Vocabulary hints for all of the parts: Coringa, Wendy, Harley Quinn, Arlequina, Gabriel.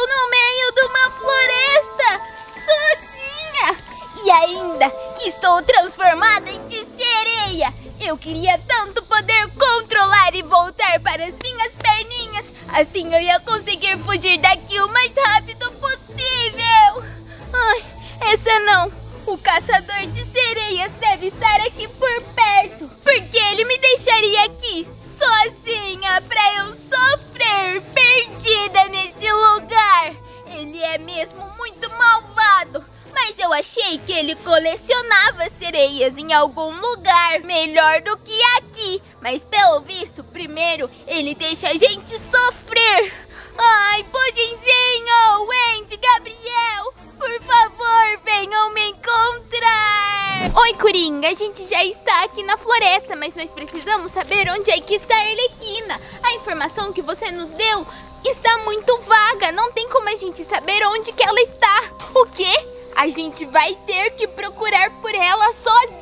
Estou no meio de uma floresta, sozinha. E ainda estou transformada em sereia. Eu queria tanto poder controlar e voltar para as minhas perninhas. Assim eu ia conseguir fugir daqui o mais rápido possível. Ai, essa não. O caçador de sereias deve estar aqui por perto. Porque ele me deixaria aqui, sozinha, pra eu sofrer perdida nesse lugar. Ele é mesmo muito malvado. Mas eu achei que ele colecionava sereias em algum lugar melhor do que aqui. Mas pelo visto, primeiro, ele deixa a gente sofrer. Ai, pudinzinho, Wendy, Gabriel, por favor, venham me encontrar. Oi, Coringa, a gente já está aqui na floresta, mas nós precisamos saber onde é que está a Arlequina. A informação que você nos deu está muito vaga, não tem como a gente saber onde que ela está. O quê? A gente vai ter que procurar por ela sozinho,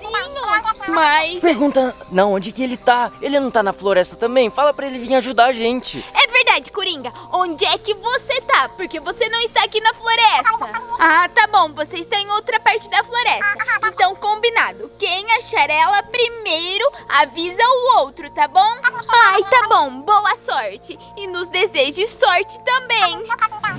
mas... Pergunta, não, onde que ele tá? Ele não tá na floresta também? Fala pra ele vir ajudar a gente. É verdade, Coringa. Onde é que você tá? Porque você não está aqui na floresta. Ah, tá bom. Você está em outra parte da floresta. Então, combinado. Quem achar ela primeiro, avisa o outro, tá bom? Ai, tá bom. Boa sorte. E nos deseje sorte também.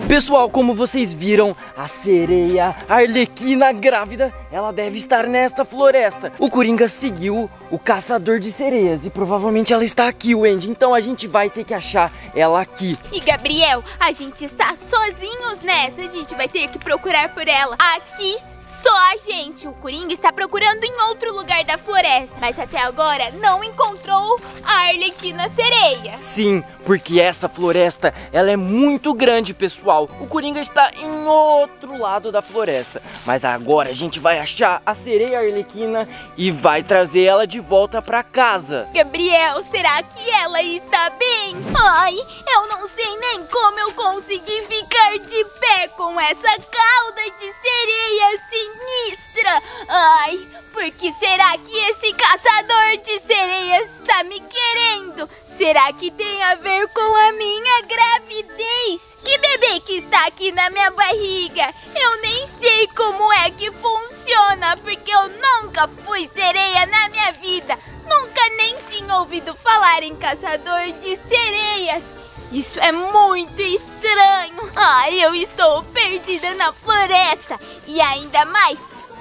Pessoal, como vocês viram, a sereia, a Arlequina grávida, ela deve estar nesta floresta. O Coringa seguiu o caçador de sereias e provavelmente ela está aqui, Wendy. Então a gente vai ter que achar ela aqui. E Gabriel, a gente está sozinhos nessa. A gente vai ter que procurar por ela. Aqui só a gente. O Coringa está procurando em outro lugar da floresta, mas até agora não encontrou a Arlequina sereia. Sim, porque essa floresta, ela é muito grande, pessoal. O Coringa está em outro lado da floresta, mas agora a gente vai achar a sereia Arlequina e vai trazer ela de volta para casa. Gabriel, será que ela está bem? Ai, eu não sei nem como eu consegui ficar de pé com essa cauda de sereia sinistra. Ai, por que será que esse caçador de sereias está me querendo? Será que tem a ver com a minha gravidez? Que bebê que está aqui na minha barriga? Eu nem sei como é que funciona, porque eu nunca fui sereia na minha vida. Nunca nem tinha ouvido falar em caçador de sereias. Isso é muito estranho. Ai, eu estou perdida na floresta. E ainda mais,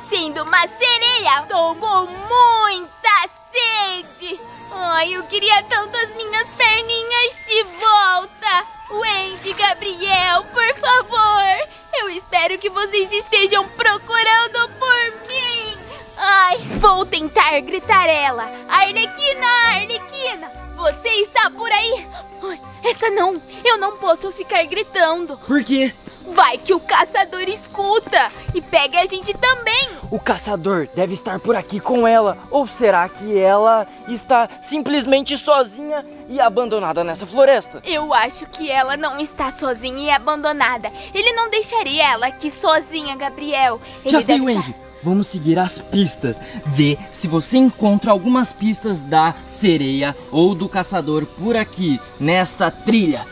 sendo uma sereia, estou com muita sede. Ai, eu queria tanto as minhas perninhas de volta. Wendy, Gabriel, por favor. Eu espero que vocês estejam procurando por mim. Ai, vou tentar gritar ela. Arlequina, Arlequina, você está por aí? Ai, essa não, eu não posso ficar gritando. Por quê? Vai que o caçador escuta e pega a gente também. O caçador deve estar por aqui com ela. Ou será que ela está simplesmente sozinha e abandonada nessa floresta? Eu acho que ela não está sozinha e abandonada. Ele não deixaria ela aqui sozinha, Gabriel. Ele já sei, Wendy. Vamos seguir as pistas. Vê se você encontra algumas pistas da sereia ou do caçador por aqui, nesta trilha.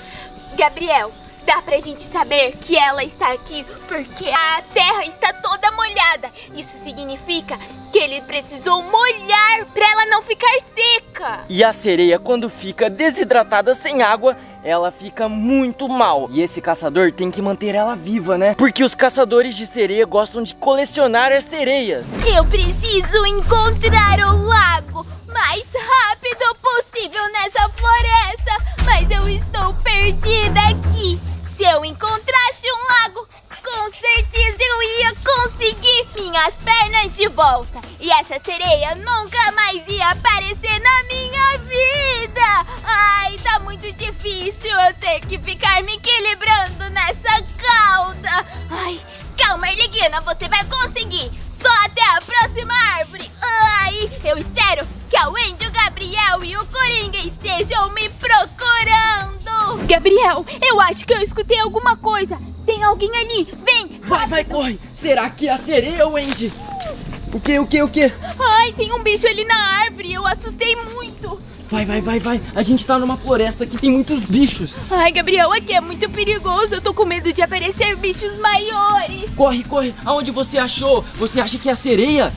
Gabriel, dá pra gente saber que ela está aqui porque a terra está toda molhada. Isso significa que ele precisou molhar pra ela não ficar seca. E a sereia, quando fica desidratada sem água, ela fica muito mal. E esse caçador tem que manter ela viva, né? Porque os caçadores de sereia gostam de colecionar as sereias. Eu preciso encontrar o lago mais rápido possível nessa floresta, mas eu estou perdida aqui. Se eu encontrasse um lago, com certeza eu ia conseguir minhas pernas de volta. E essa sereia nunca mais ia aparecer na minha vida. Ai, tá muito difícil eu ter que ficar me equilibrando nessa cauda. Ai, calma, Arlequina, você vai conseguir. Só até a próxima árvore. Ai, eu espero que a Wendy, o Gabriel e o Coringa estejam me procurando. Gabriel, eu acho que eu escutei alguma coisa. Tem alguém ali, vem! Vai, corre! Será que é a sereia, Wendy? O quê? Ai, tem um bicho ali na árvore, eu assustei muito! muito. Vai. A gente tá numa floresta que tem muitos bichos. Ai, Gabriel, aqui é muito perigoso. Eu tô com medo de aparecer bichos maiores. Corre. Aonde você achou? Você acha que é a sereia?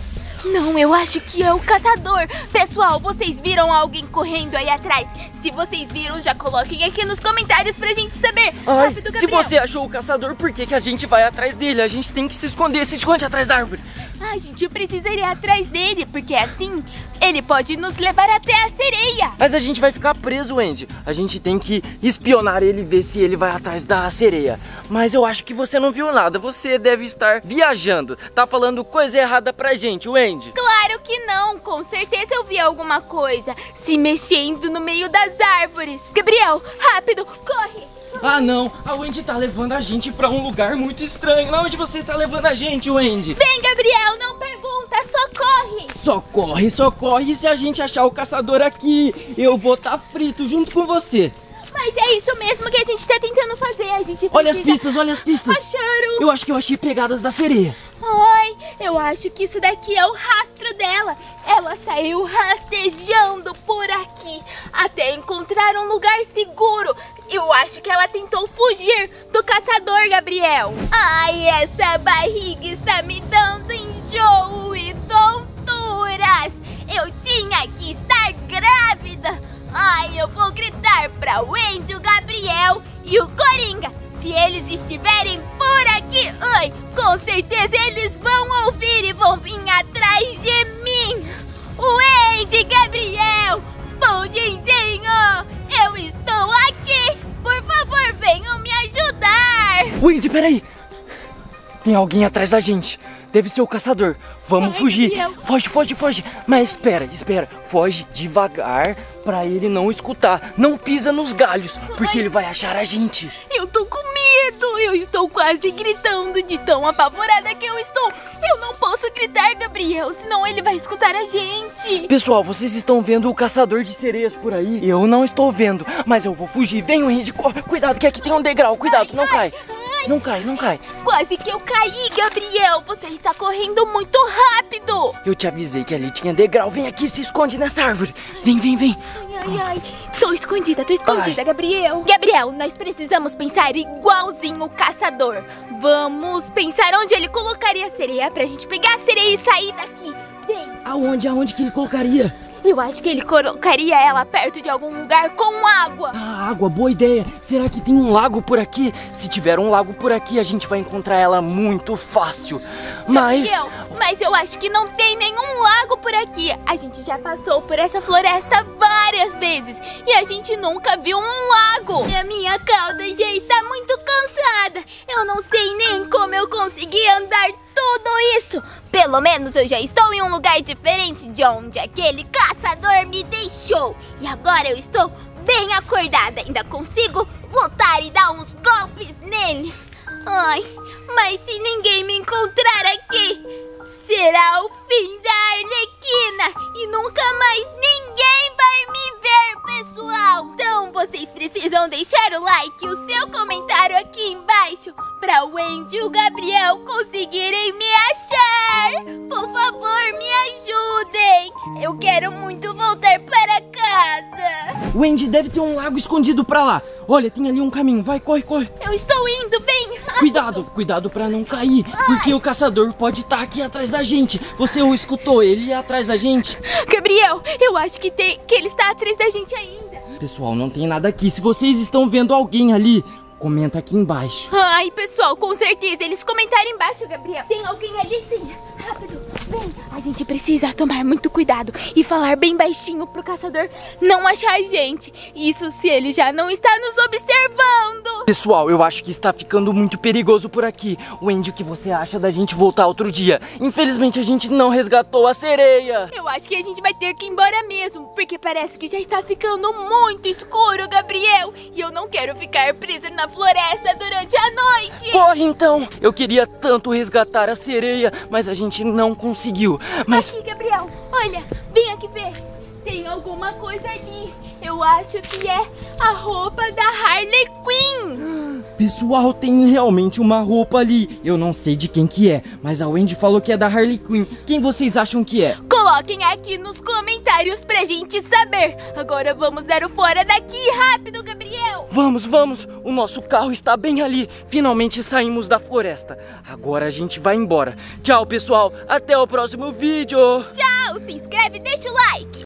Não, eu acho que é o caçador. Pessoal, vocês viram alguém correndo aí atrás? Se vocês viram, já coloquem aqui nos comentários pra gente saber. Ai, rápido, Gabriel. Se você achou o caçador, por que a gente vai atrás dele? A gente tem que se esconder. Se esconde atrás da árvore. Ai, gente, eu precisaria ir atrás dele, porque assim ele pode nos levar até a sereia. Mas a gente vai ficar preso, Wendy. A gente tem que espionar ele e ver se ele vai atrás da sereia. Mas eu acho que você não viu nada. Você deve estar viajando. Tá falando coisa errada pra gente, Wendy. Claro que não. Com certeza eu vi alguma coisa se mexendo no meio das árvores. Gabriel, rápido, corre. Ah, não. A Wendy tá levando a gente pra um lugar muito estranho. Lá onde você tá levando a gente, Wendy? Vem, Gabriel, não pergunta, só corre. Só corre. E se a gente achar o caçador aqui, eu vou tá frito junto com você. Mas é isso mesmo que a gente tá tentando fazer. A gente olha as pistas, Acharam. Eu acho que eu achei pegadas da sereia. Ai, eu acho que isso daqui é o rastro dela. Ela saiu rastejando por aqui até encontrar um lugar seguro. Eu acho que ela tentou fugir do caçador, Gabriel. Ai, essa barriga está me dando enjoo e tonturas. Eu tinha que estar grávida. Ai, eu vou gritar pra Wendy, o Gabriel e o Coringa. Se eles estiverem por aqui, ai, com certeza eles vão ouvir e vão vir atrás de mim. Wendy, Gabriel, bom diazinho. Eu estou aqui! Por favor, venham me ajudar! Wendy, peraí! Tem alguém atrás da gente. Deve ser o caçador. Vamos fugir. Foge. Mas espera. Foge devagar pra ele não escutar. Não pisa nos galhos, porque ele vai achar a gente. Eu tô com medo. Eu estou quase gritando de tão apavorada que eu estou. Eu não posso gritar, Gabriel, senão ele vai escutar a gente. Pessoal, vocês estão vendo o caçador de sereias por aí? Eu não estou vendo, mas eu vou fugir. Vem, Wendy, cuidado, que aqui tem um degrau. Cuidado, não cai. Não cai. Quase que eu caí, Gabriel. Você está correndo muito rápido. Eu te avisei que ali tinha degrau. Vem aqui, se esconde nessa árvore. Vem. Ai. Tô escondida, Gabriel. Gabriel, nós precisamos pensar igualzinho o caçador. Vamos pensar onde ele colocaria a sereia pra gente pegar a sereia e sair daqui. Vem. Aonde que ele colocaria? Eu acho que ele colocaria ela perto de algum lugar com água. Ah, água, boa ideia. Será que tem um lago por aqui? Se tiver um lago por aqui, a gente vai encontrar ela muito fácil. Mas eu acho que não tem nenhum lago por aqui. A gente já passou por essa floresta várias vezes e a gente nunca viu um lago. E a minha cauda já está muito cansada. Eu não sei nem como eu consegui andar tudo isso. Pelo menos eu já estou em um lugar diferente de onde aquele caçador me deixou. E agora eu estou bem acordada. Ainda consigo voltar e dar uns golpes nele. Ai, mas se ninguém me encontrar aqui, será o fim da Arlequina. E nunca mais ninguém vai me ver, pessoal. Então vocês precisam deixar o like e o seu comentário aqui embaixo, pra Wendy e o Gabriel conseguirem me achar. Por favor, me ajudem. Eu quero muito voltar para casa. Wendy, deve ter um lago escondido pra lá. Olha, tem ali um caminho. Vai, corre. Eu estou indo, bem rápido. Cuidado pra não cair. Ai. Porque o caçador pode estar aqui atrás da gente. Você o escutou, ele atrás da gente. Gabriel, eu acho que ele está atrás da gente ainda. Pessoal, não tem nada aqui. Se vocês estão vendo alguém ali, comenta aqui embaixo. Ai, pessoal, com certeza eles comentaram embaixo, Gabriel. Tem alguém ali, sim. Rápido, vem. A gente precisa tomar muito cuidado e falar bem baixinho pro caçador não achar a gente. Isso se ele já não está nos observando. Pessoal, eu acho que está ficando muito perigoso por aqui. Wendy, o que você acha da gente voltar outro dia? Infelizmente a gente não resgatou a sereia. Eu acho que a gente vai ter que ir embora mesmo, porque parece que já está ficando muito escuro, Gabriel. E eu não quero ficar presa na floresta durante a noite. Corre então! Eu queria tanto resgatar a sereia, mas a gente não conseguiu. Mas aqui, Gabriel, olha, vem aqui ver. Tem alguma coisa ali. Eu acho que é a roupa da Harley Quinn. Pessoal, tem realmente uma roupa ali. Eu não sei de quem que é, mas a Wendy falou que é da Harley Quinn. Quem vocês acham que é? Coloca coloquem aqui nos comentários pra gente saber. Agora vamos dar o fora daqui, rápido, Gabriel. Vamos, vamos. O nosso carro está bem ali. Finalmente saímos da floresta. Agora a gente vai embora. Tchau, pessoal. Até o próximo vídeo. Tchau. Se inscreve e deixa o like.